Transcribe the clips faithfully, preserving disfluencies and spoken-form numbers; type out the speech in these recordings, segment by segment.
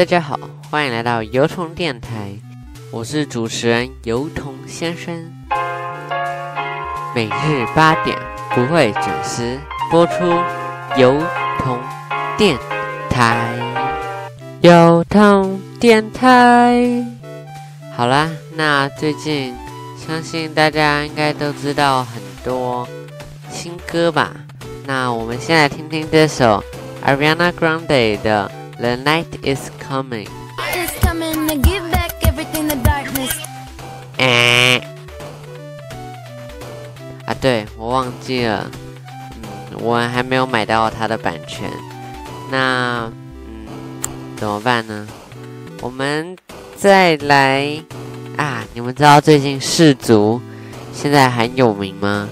大家好，欢迎来到油桐电台，我是主持人油桐先生。每日八点不会准时播出油桐电台，油桐电台。好啦，那最近相信大家应该都知道很多新歌吧？那我们先来听听这首 Ariana Grande 的 The Night Is Coming。 It's coming to give back everything the darkness、呃、啊对，我忘记了，嗯，我还没有买到它的版权。那嗯，怎么办呢？我们再来啊，你们知道最近世足现在很有名吗？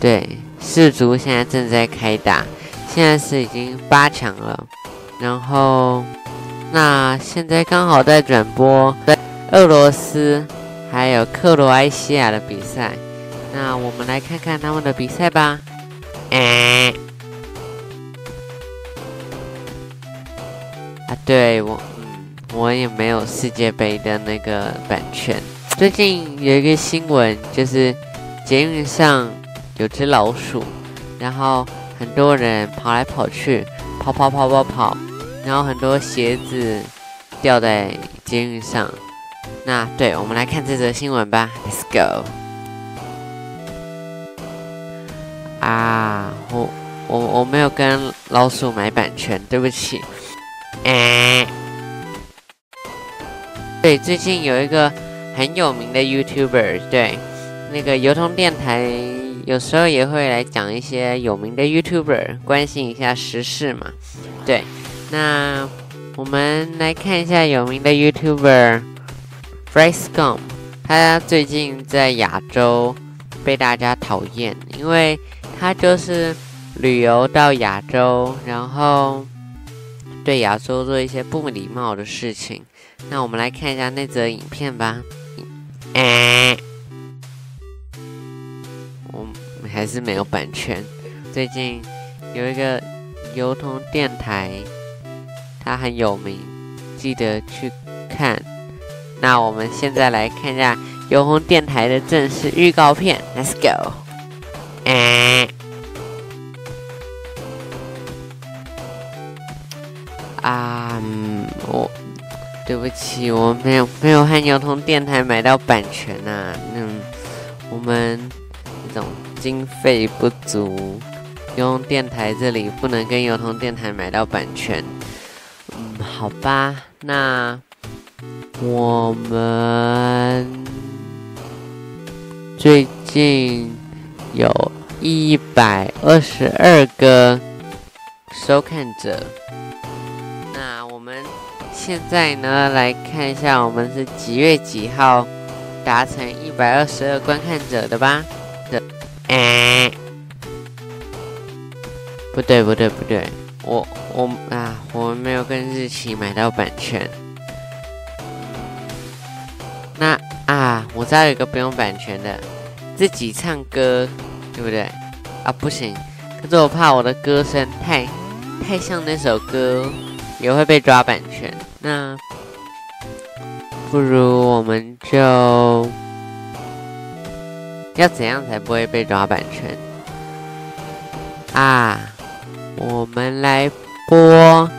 对，世足现在正在开打，现在是已经八强了。然后，那现在刚好在转播俄罗斯还有克罗埃西亚的比赛，那我们来看看他们的比赛吧。哎、呃，啊，对我，嗯，我也没有世界杯的那个版权。最近有一个新闻，就是捷运上有只老鼠，然后很多人跑来跑去，跑跑跑跑跑，然后很多鞋子掉在捷运上。那对，我们来看这则新闻吧。 Let's go。 啊，我我我没有跟老鼠买版权，对不起、呃、对，最近有一个很有名的 YouTuber， 对，那个油桐电台有时候也会来讲一些有名的 YouTuber， 关心一下时事嘛。对，那我们来看一下有名的 YouTuber Freeskum， 他最近在亚洲被大家讨厌，因为他就是旅游到亚洲，然后对亚洲做一些不礼貌的事情。那我们来看一下那则影片吧。呃还是没有版权。最近有一个油桐电台，它很有名，记得去看。那我们现在来看一下油桐电台的正式预告片。 Let's go、呃、啊、嗯、我对不起，我没有没有和油桐电台买到版权啊。嗯，我们这种经费不足，油桐电台这里不能跟油桐电台买到版权。嗯，好吧，那我们最近有一百二十二个收看者。那我们现在呢，来看一下我们是几月几号达成一百二十二观看者的吧。哎、呃，不对不对不对，我我啊，我没有跟日期买到版权。那啊，我知道有一个不用版权的，自己唱歌，对不对？啊，不行，可是我怕我的歌声太太像那首歌，也会被抓版权。那不如我们就。要怎样才不会被抓版权啊？我们来播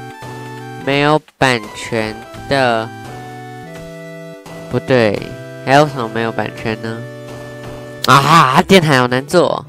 没有版权的，不对，还有什么没有版权呢？啊，电台好难做。